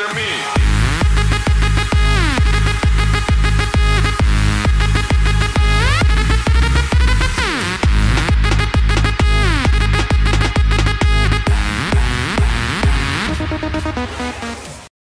after me.